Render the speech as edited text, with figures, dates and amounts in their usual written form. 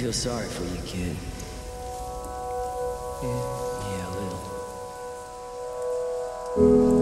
feel sorry for you, kid. Yeah, a little.